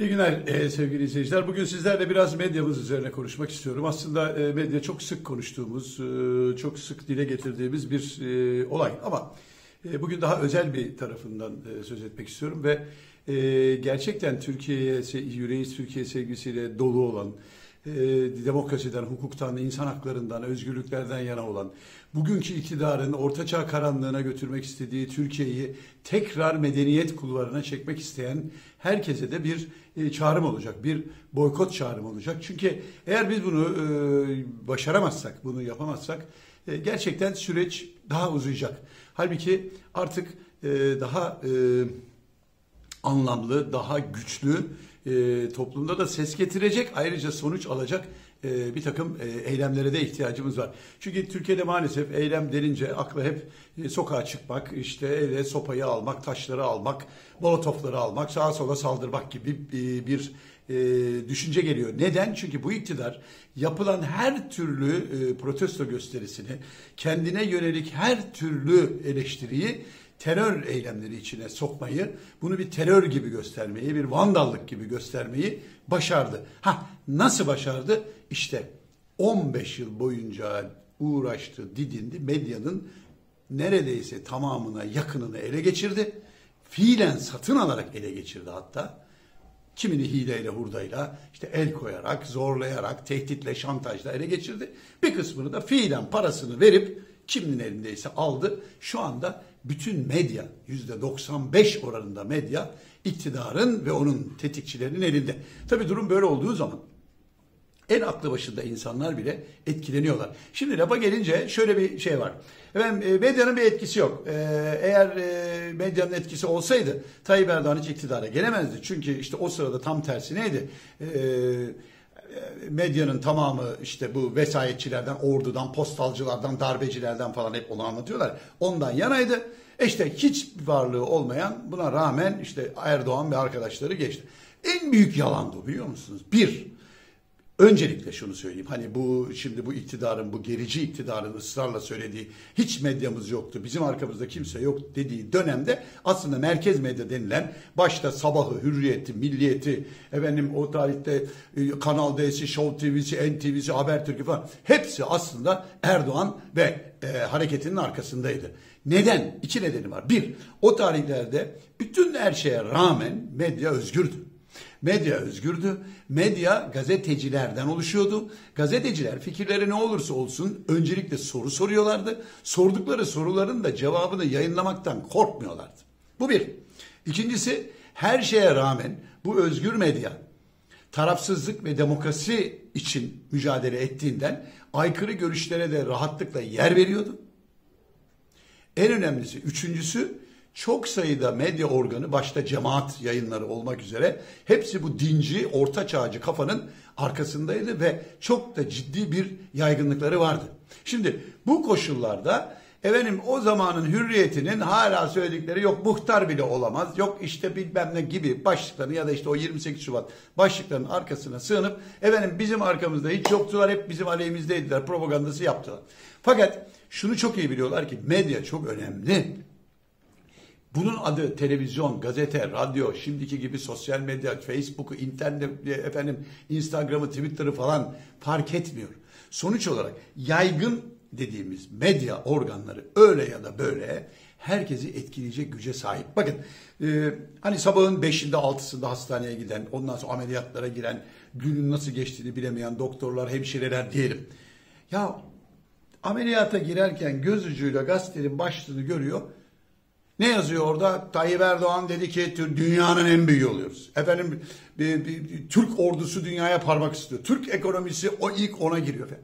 İyi günler sevgili izleyiciler. Bugün sizlerle biraz medyamız üzerine konuşmak istiyorum. Aslında medya çok sık konuştuğumuz, çok sık dile getirdiğimiz bir olay. Ama bugün daha özel bir tarafından söz etmek istiyorum. Ve gerçekten Türkiye'ye, yüreği Türkiye sevgisiyle dolu olan, demokrasiden, hukuktan, insan haklarından, özgürlüklerden yana olan, bugünkü iktidarın ortaçağ karanlığına götürmek istediği Türkiye'yi tekrar medeniyet kulvarına çekmek isteyen herkese de bir çağrım olacak, bir boykot çağrım olacak. Çünkü eğer biz bunu başaramazsak, bunu yapamazsak gerçekten süreç daha uzayacak. Halbuki artık daha anlamlı, daha güçlü, toplumda da ses getirecek, ayrıca sonuç alacak bir takım eylemlere de ihtiyacımız var. Çünkü Türkiye'de maalesef eylem denince akla hep sokağa çıkmak, işte ele sopayı almak, taşları almak, molotofları almak, sağa sola saldırmak gibi bir düşünce geliyor. Neden? Çünkü bu iktidar yapılan her türlü protesto gösterisini, kendine yönelik her türlü eleştiriyi terör eylemleri içine sokmayı, bunu bir terör gibi göstermeyi, bir vandallık gibi göstermeyi başardı. Ha, nasıl başardı? İşte 15 yıl boyunca uğraştı, didindi, medyanın neredeyse tamamına yakınını ele geçirdi. Fiilen satın alarak ele geçirdi hatta. Kimini hileyle, hurdayla, işte el koyarak, zorlayarak, tehditle, şantajla ele geçirdi. Bir kısmını da fiilen parasını verip kimin elindeyse aldı. Şu anda bütün medya, %95 oranında medya iktidarın ve onun tetikçilerinin elinde. Tabii durum böyle olduğu zaman en aklı başında insanlar bile etkileniyorlar. Şimdi lafa gelince şöyle bir şey var. Efendim, medyanın bir etkisi yok. Eğer medyanın etkisi olsaydı Tayyip Erdoğan hiç iktidara gelemezdi. Çünkü işte o sırada tam tersi neydi? Medyanın tamamı işte bu vesayetçilerden, ordudan, postalcılardan, darbecilerden falan hep onu anlatıyorlar. Ondan yanaydı. İşte hiç varlığı olmayan, buna rağmen işte Erdoğan ve arkadaşları geçti. En büyük yalandı o, biliyor musunuz? Bir, öncelikle şunu söyleyeyim. Hani bu şimdi bu iktidarın, bu gerici iktidarın ısrarla söylediği hiç medyamız yoktu, bizim arkamızda kimse yok dediği dönemde aslında merkez medya denilen, başta Sabah'ı, Hürriyet'i, Milliyet'i, efendim o tarihte Kanal D'si, Show TV'si, NTV'si, Habertürk'ü falan, hepsi aslında Erdoğan ve hareketinin arkasındaydı. Neden? İki nedeni var. Bir, o tarihlerde bütün her şeye rağmen medya özgürdü. Medya özgürdü. Medya gazetecilerden oluşuyordu. Gazeteciler fikirleri ne olursa olsun öncelikle soru soruyorlardı. Sordukları soruların da cevabını yayınlamaktan korkmuyorlardı. Bu bir. İkincisi, her şeye rağmen bu özgür medya tarafsızlık ve demokrasi için mücadele ettiğinden aykırı görüşlere de rahatlıkla yer veriyordu. En önemlisi, üçüncüsü, çok sayıda medya organı, başta cemaat yayınları olmak üzere hepsi bu dinci, ortaçağcı kafanın arkasındaydı ve çok da ciddi bir yaygınlıkları vardı. Şimdi bu koşullarda efendim o zamanın Hürriyet'inin hala söyledikleri yok muhtar bile olamaz, yok işte bilmem ne gibi başlıkların ya da işte o 28 Şubat başlıklarının arkasına sığınıp efendim bizim arkamızda hiç yoktular, hep bizim aleyhimizdeydiler propagandası yaptılar. Fakat şunu çok iyi biliyorlar ki medya çok önemli. Bunun adı televizyon, gazete, radyo, şimdiki gibi sosyal medya, Facebook'u, internet, efendim Instagram'ı, Twitter'ı falan fark etmiyor. Sonuç olarak yaygın dediğimiz medya organları öyle ya da böyle herkesi etkileyecek güce sahip. Bakın hani sabahın 5'inde 6'sında hastaneye giden, ondan sonra ameliyatlara giren, günün nasıl geçtiğini bilemeyen doktorlar, hemşireler diyelim. Ya ameliyata girerken göz ucuyla gazetenin başlığını görüyor. Ne yazıyor orada? Tayyip Erdoğan dedi ki dünyanın en büyüğü oluyoruz. Efendim Türk ordusu dünyaya parmak istiyor. Türk ekonomisi o ilk ona giriyor falan.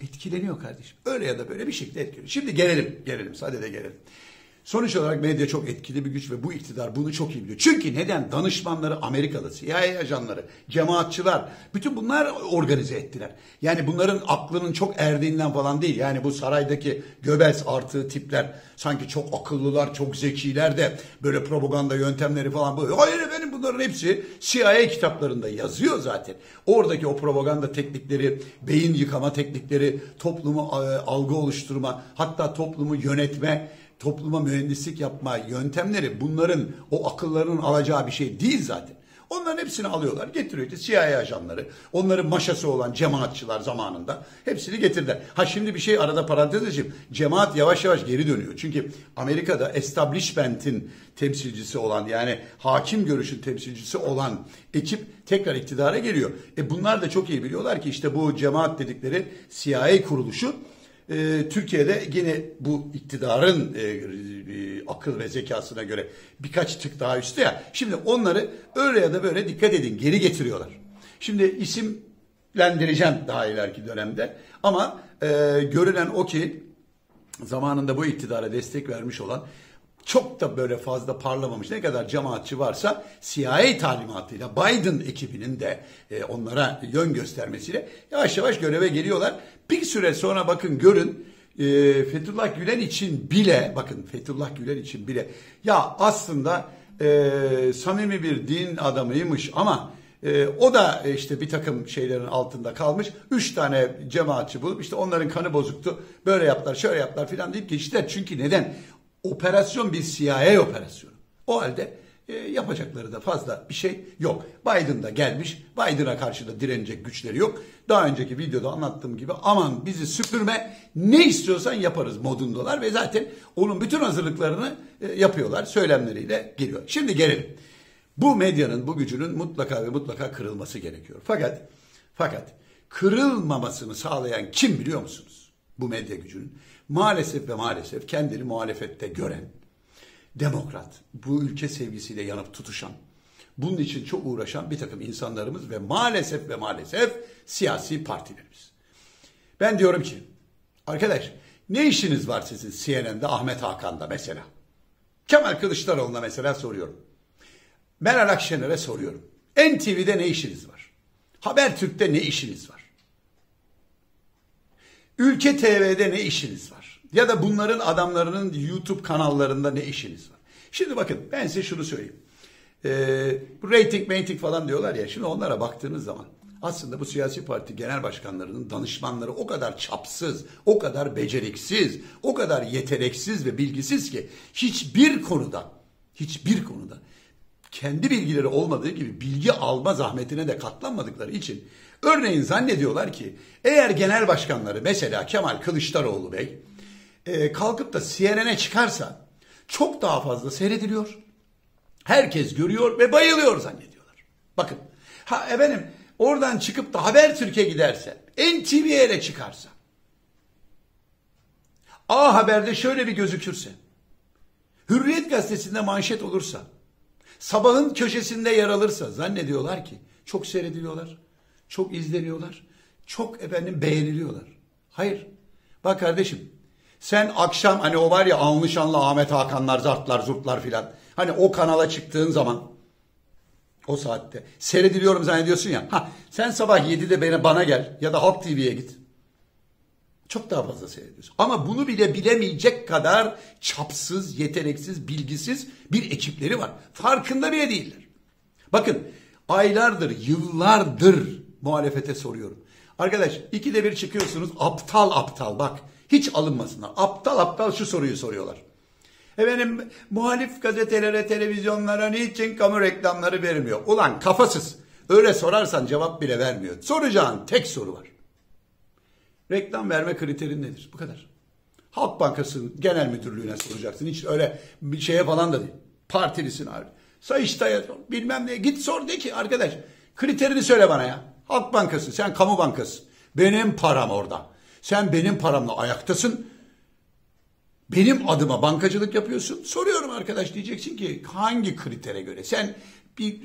Etkileniyor kardeşim. Öyle ya da böyle bir şekilde etkileniyor. Şimdi gelelim. Sadede gelelim. Sonuç olarak medya çok etkili bir güç ve bu iktidar bunu çok iyi biliyor. Çünkü neden? Danışmanları Amerikalı, CIA ajanları, cemaatçılar, bütün bunlar organize ettiler. Yani bunların aklının çok erdiğinden falan değil. Yani bu saraydaki Göbels artığı tipler sanki çok akıllılar, çok zekiler de böyle propaganda yöntemleri falan böyle. Hayır efendim, bunların hepsi CIA kitaplarında yazıyor zaten. Oradaki o propaganda teknikleri, beyin yıkama teknikleri, toplumu algı oluşturma, hatta toplumu yönetme, topluma mühendislik yapma yöntemleri bunların o akıllarının alacağı bir şey değil zaten. Onların hepsini alıyorlar. Getiriyor işte CIA ajanları. Onların maşası olan cemaatçılar zamanında. Hepsini getirdiler. Ha şimdi bir şey arada parantez açayım. Cemaat yavaş yavaş geri dönüyor. Çünkü Amerika'da establishment'in temsilcisi olan, yani hakim görüşün temsilcisi olan ekip tekrar iktidara geliyor. Bunlar da çok iyi biliyorlar ki işte bu cemaat dedikleri CIA kuruluşu Türkiye'de yine bu iktidarın akıl ve zekasına göre birkaç tık daha üstü ya. Şimdi onları öyle ya da böyle dikkat edin geri getiriyorlar. Şimdi isimlendireceğim daha ileriki dönemde ama görünen o ki zamanında bu iktidara destek vermiş olan çok da böyle fazla parlamamış ne kadar cemaatçi varsa CIA talimatıyla Biden ekibinin de onlara yön göstermesiyle yavaş yavaş göreve geliyorlar. Bir süre sonra bakın görün Fethullah Gülen için bile ya aslında samimi bir din adamıymış ama o da işte bir takım şeylerin altında kalmış. 3 tane cemaatçi bulup işte onların kanı bozuktu. Böyle yaptılar, şöyle yaptılar filan deyip geçtiler. Çünkü neden? Operasyon bir CIA operasyonu. O halde yapacakları da fazla bir şey yok. Biden da gelmiş. Biden'a karşı da direnecek güçleri yok. Daha önceki videoda anlattığım gibi aman bizi süpürme, ne istiyorsan yaparız modundalar ve zaten onun bütün hazırlıklarını yapıyorlar. Söylemleriyle geliyor. Şimdi gelelim. Bu medyanın, bu gücünün mutlaka ve mutlaka kırılması gerekiyor. Fakat kırılmamasını sağlayan kim biliyor musunuz? Bu medya gücünün. Maalesef ve maalesef kendini muhalefette gören, demokrat, bu ülke sevgisiyle yanıp tutuşan, bunun için çok uğraşan bir takım insanlarımız ve maalesef siyasi partilerimiz. Ben diyorum ki, arkadaş ne işiniz var sizin CNN'de, Ahmet Hakan'da mesela? Kemal Kılıçdaroğlu'na mesela soruyorum. Meral Akşener'e soruyorum. NTV'de ne işiniz var? Habertürk'te ne işiniz var? Ülke TV'de ne işiniz var? Ya da bunların adamlarının YouTube kanallarında ne işiniz var? Şimdi bakın ben size şunu söyleyeyim. Rating falan diyorlar ya. Şimdi onlara baktığınız zaman aslında bu siyasi parti genel başkanlarının danışmanları o kadar çapsız, o kadar beceriksiz, o kadar yeteneksiz ve bilgisiz ki hiçbir konuda kendi bilgileri olmadığı gibi bilgi alma zahmetine de katlanmadıkları için örneğin zannediyorlar ki eğer genel başkanları mesela Kemal Kılıçdaroğlu Bey kalkıp da CNN'e çıkarsa çok daha fazla seyrediliyor. Herkes görüyor ve bayılıyor zannediyorlar. Bakın ha efendim oradan çıkıp da Habertürk'e giderse, NTV'ye de çıkarsa, A Haber'de şöyle bir gözükürse, Hürriyet gazetesinde manşet olursa, sabahın köşesinde yer alırsa zannediyorlar ki çok seyrediliyorlar, çok izleniyorlar, çok beğeniliyorlar. Hayır. Bak kardeşim sen akşam hani o var ya anlı şanlı Ahmet Hakanlar, zartlar, zurtlar filan. Hani o kanala çıktığın zaman o saatte seyrediliyorum zannediyorsun ya. Ha, sen sabah 7'de bana gel ya da Halk TV'ye git. Çok daha fazla seyrediyorsun. Ama bunu bile bilemeyecek kadar çapsız, yeteneksiz, bilgisiz bir ekipleri var. Farkında bile değiller. Bakın aylardır, yıllardır muhalefete soruyorum. Arkadaş 2'de 1 çıkıyorsunuz aptal bak. Hiç alınmasınlar. Aptal şu soruyu soruyorlar. Efendim muhalif gazetelere, televizyonlara niçin kamu reklamları vermiyor? Ulan kafasız. Öyle sorarsan cevap bile vermiyor. Soracağın tek soru var. Reklam verme kriterin nedir? Bu kadar. Halk Bankası Genel Müdürlüğü'ne soracaksın. Hiç öyle bir şeye falan da değil. Partilisin abi. Sayıştay'a sor. Bilmem ne. Git sor de ki arkadaş kriterini söyle bana ya. Halk Bankası. Sen kamu bankası. Benim param orada. Sen benim paramla ayaktasın. Benim adıma bankacılık yapıyorsun. Soruyorum arkadaş diyeceksin ki hangi kritere göre? Sen bir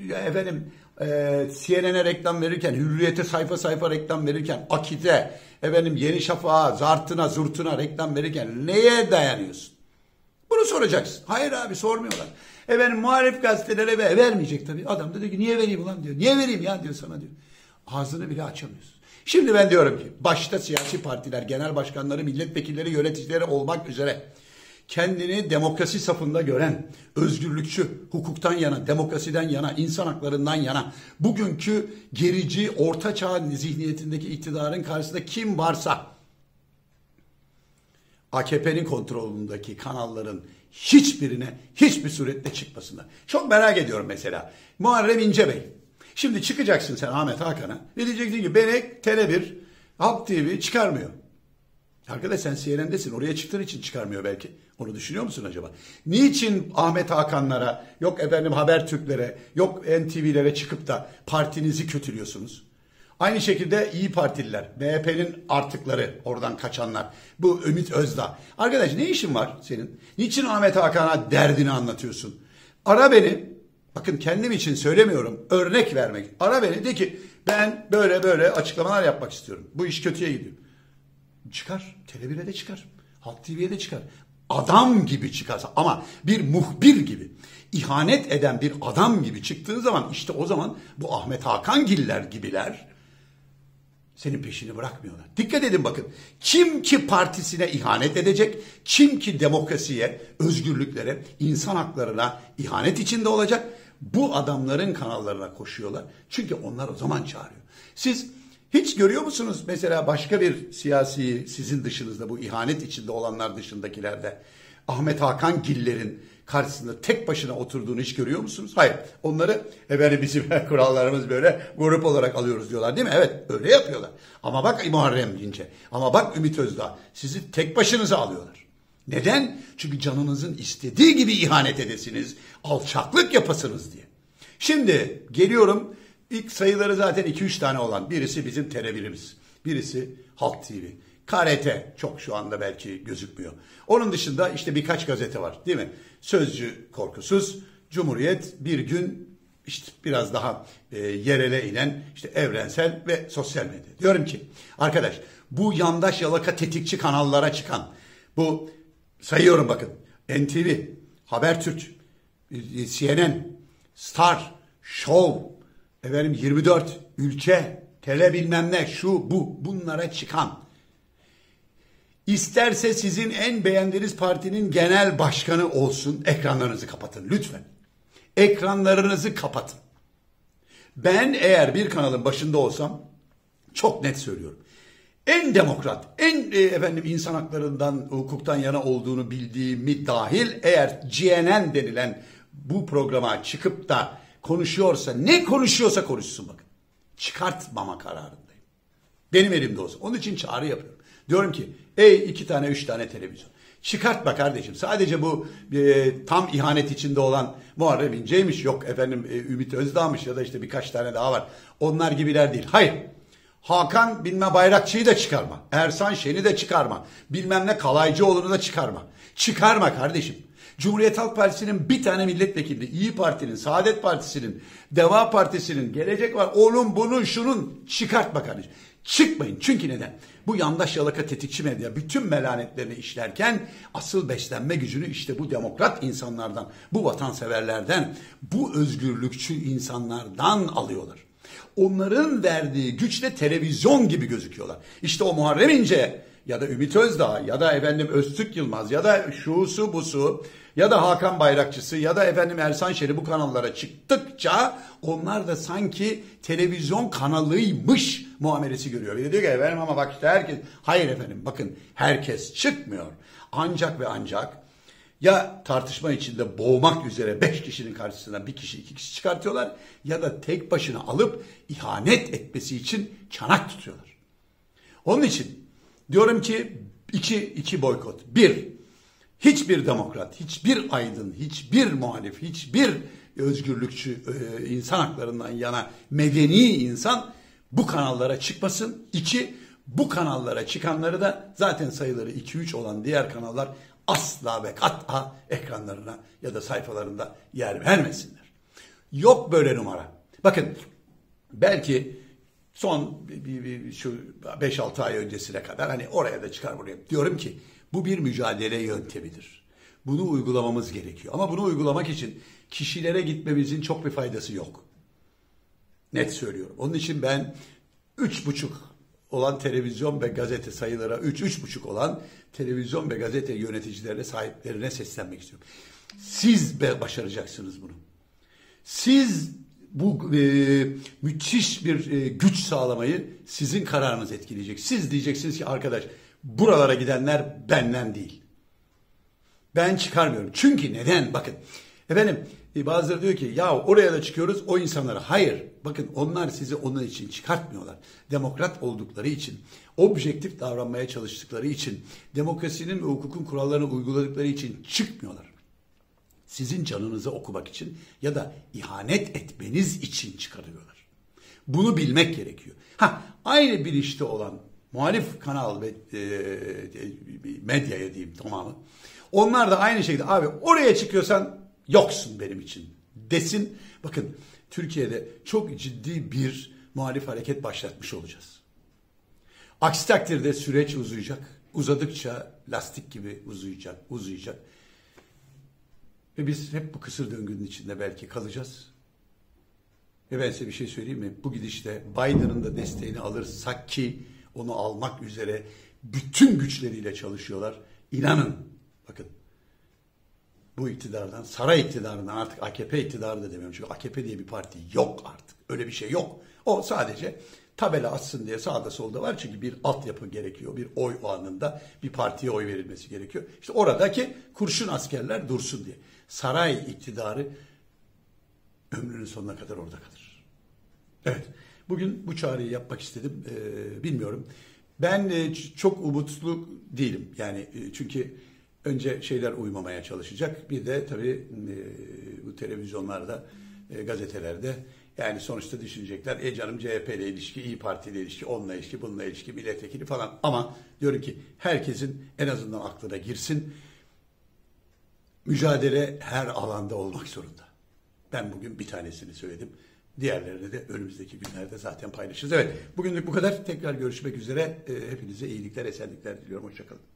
CNN'e reklam verirken, Hürriyet'e sayfa reklam verirken, Akit'e, Yeni Şafak'a, zartına, zurtuna reklam verirken neye dayanıyorsun? Bunu soracaksın. Hayır abi sormuyorlar. Muhalif gazetelere vermeyecek tabii. Adam da diyor ki niye vereyim ulan diyor. Niye vereyim ya diyor sana diyor. Ağzını bile açamıyorsun. Şimdi ben diyorum ki başta siyasi partiler, genel başkanları, milletvekilleri, yöneticileri olmak üzere kendini demokrasi safında gören, özgürlükçü, hukuktan yana, demokrasiden yana, insan haklarından yana, bugünkü gerici, ortaçağ zihniyetindeki iktidarın karşısında kim varsa AKP'nin kontrolündeki kanalların hiçbirine hiçbir suretle çıkmasınlar. Çok merak ediyorum mesela. Muharrem İnce Bey. Şimdi çıkacaksın sen Ahmet Hakan'a. Ne diyeceksin ki beni Tele1, Halk TV çıkarmıyor. Arkadaş sen CNN'desin. Oraya çıktığın için çıkarmıyor belki. Onu düşünüyor musun acaba? Niçin Ahmet Hakan'lara, yok efendim Habertürk'lere, yok NTV'lere çıkıp da partinizi kötülüyorsunuz? Aynı şekilde İyi Partililer, MHP'nin artıkları, oradan kaçanlar. Bu Ümit Özdağ. Arkadaş ne işin var senin? Niçin Ahmet Hakan'a derdini anlatıyorsun? Ara beni. Bakın kendim için söylemiyorum. Örnek vermek. Ara beni de ki ben böyle böyle açıklamalar yapmak istiyorum. Bu iş kötüye gidiyor. Çıkar. Tele1'e de çıkar. Halk TV'ye de çıkar. Adam gibi çıkarsa ama bir muhbir gibi, ihanet eden bir adam gibi çıktığın zaman işte o zaman bu Ahmet Hakangiller gibiler senin peşini bırakmıyorlar. Dikkat edin bakın. Kim ki partisine ihanet edecek, kim ki demokrasiye, özgürlüklere, insan haklarına ihanet içinde olacak bu adamların kanallarına koşuyorlar. Çünkü onlar o zaman çağırıyor. Siz hiç görüyor musunuz mesela başka bir siyasi sizin dışınızda bu ihanet içinde olanlar dışındakilerde Ahmet Hakan Giller'in karşısında tek başına oturduğunu hiç görüyor musunuz? Hayır. Onları bizim kurallarımız böyle grup olarak alıyoruz diyorlar değil mi? Evet öyle yapıyorlar. Ama bak Muharrem İnce, ama bak Ümit Özdağ sizi tek başınıza alıyorlar. Neden? Çünkü canınızın istediği gibi ihanet edesiniz, alçaklık yapasınız diye. Şimdi geliyorum. İlk sayıları zaten 2-3 tane olan. Birisi bizim Tele1'imiz. Birisi Halk TV. KRT çok şu anda belki gözükmüyor. Onun dışında işte birkaç gazete var değil mi? Sözcü, Korkusuz, Cumhuriyet, bir gün işte biraz daha yerele inen işte Evrensel ve sosyal medya. Diyorum ki arkadaş bu yandaş yalaka tetikçi kanallara çıkan bu sayıyorum bakın. NTV, Habertürk, CNN, Star, Show, efendim 24, Ülke, Tele bilmem ne, şu bu, bunlara çıkan. İsterse sizin en beğendiğiniz partinin genel başkanı olsun, ekranlarınızı kapatın lütfen. Ekranlarınızı kapatın. Ben eğer bir kanalın başında olsam, çok net söylüyorum. En demokrat, en insan haklarından, hukuktan yana olduğunu bildiğimi dahil eğer CNN denilen bu programa çıkıp da konuşuyorsa, ne konuşuyorsa konuşsun bakın. Çıkartmama kararındayım. Benim elimde olsun. Onun için çağrı yapıyorum. Diyorum ki ey 2 tane 3 tane televizyon. Çıkartma kardeşim. Sadece bu tam ihanet içinde olan Muharrem İnce'ymiş. Yok efendim Ümit Özdağ'mış ya da işte birkaç tane daha var. Onlar gibiler değil. Hayır. Hakan bilmem Bayrakçı'yı da çıkarma. Ersan Şen'i de çıkarma. Bilmem ne Kalaycıoğlu'nu da çıkarma. Çıkarma kardeşim. Cumhuriyet Halk Partisi'nin bir tane milletvekili, İyi Parti'nin, Saadet Partisi'nin, Deva Partisi'nin, Gelecek var, onun, bunun, şunun çıkartma kardeşim. Çıkmayın. Çünkü neden? Bu yandaş yalaka tetikçi medya bütün melanetlerini işlerken asıl beslenme gücünü işte bu demokrat insanlardan, bu vatanseverlerden, bu özgürlükçü insanlardan alıyorlar. Onların verdiği güçle televizyon gibi gözüküyorlar. İşte o Muharrem İnce ya da Ümit Özdağ ya da Öztürk Yılmaz ya da şusu busu ya da Hakan Bayrakçısı ya da Ersan Şer'i bu kanallara çıktıkça onlar da sanki televizyon kanalıymış muamelesi görüyor. Bir de diyor ki ama bak işte herkes. Hayır bakın herkes çıkmıyor. Ancak ve ancak ya tartışma içinde boğmak üzere 5 kişinin karşısına 1 kişi 2 kişi çıkartıyorlar ya da tek başına alıp ihanet etmesi için çanak tutuyorlar. Onun için diyorum ki iki boykot. Bir, hiçbir demokrat, hiçbir aydın, hiçbir muhalif, hiçbir özgürlükçü, insan haklarından yana medeni insan bu kanallara çıkmasın. İki, bu kanallara çıkanları da zaten sayıları 2-3 olan diğer kanallar asla ve kat'a ekranlarına ya da sayfalarında yer vermesinler. Yok böyle numara. Bakın belki son şu 5-6 ay öncesine kadar oraya da çıkar buraya. Diyorum ki bu bir mücadele yöntemidir. Bunu uygulamamız gerekiyor. Ama bunu uygulamak için kişilere gitmemizin çok bir faydası yok. Net söylüyorum. Onun için ben 3,5 olan televizyon ve gazete sayılara 3-3,5 olan televizyon ve gazete yöneticilerine sahiplerine seslenmek istiyorum. Siz başaracaksınız bunu. Siz bu müthiş bir güç sağlamayı sizin kararınız etkileyecek. Siz diyeceksiniz ki arkadaş buralara gidenler benden değil. Ben çıkarmıyorum. Çünkü neden? Bakın. Efendim bazıları diyor ki ya oraya da çıkıyoruz o insanlara. Hayır. Bakın onlar sizi onun için çıkartmıyorlar. Demokrat oldukları için, objektif davranmaya çalıştıkları için, demokrasinin ve hukukun kurallarını uyguladıkları için çıkmıyorlar. Sizin canınızı okumak için ya da ihanet etmeniz için çıkarıyorlar. Bunu bilmek gerekiyor. Ha, aynı bilinçte olan muhalif kanal ve medyaya diyeyim tamamı. Onlar da aynı şekilde abi oraya çıkıyorsan yoksun benim için desin. Bakın Türkiye'de çok ciddi bir muhalif hareket başlatmış olacağız. Aksi takdirde süreç uzayacak. Uzadıkça lastik gibi uzayacak, uzayacak. Ve biz hep bu kısır döngünün içinde belki kalacağız. Ve ben size bir şey söyleyeyim mi? Bu gidişte Biden'ın da desteğini alırsak ki onu almak üzere bütün güçleriyle çalışıyorlar. İnanın bakın bu iktidardan, saray iktidarından artık AKP iktidarı da demiyorum. Çünkü AKP diye bir parti yok artık. Öyle bir şey yok. O sadece tabela atsın diye sağda solda var. Çünkü bir altyapı gerekiyor. Bir oy anında bir partiye oy verilmesi gerekiyor. İşte oradaki kurşun askerler dursun diye. Saray iktidarı ömrünün sonuna kadar orada kalır. Evet. Bugün bu çağrıyı yapmak istedim. Bilmiyorum. Ben çok umutlu değilim. Yani çünkü önce şeyler uymamaya çalışacak. Bir de tabii bu televizyonlarda, gazetelerde yani sonuçta düşünecekler. Canım CHP ile ilişki, İYİ Parti ile ilişki, onunla ilişki, bununla ilişki, milletvekili falan. Ama diyorum ki herkesin en azından aklına girsin. Mücadele her alanda olmak zorunda. Ben bugün bir tanesini söyledim. Diğerlerini de önümüzdeki günlerde zaten paylaşırız. Evet, bugünlük bu kadar. Tekrar görüşmek üzere. Hepinize iyilikler, esenlikler diliyorum. Hoşçakalın.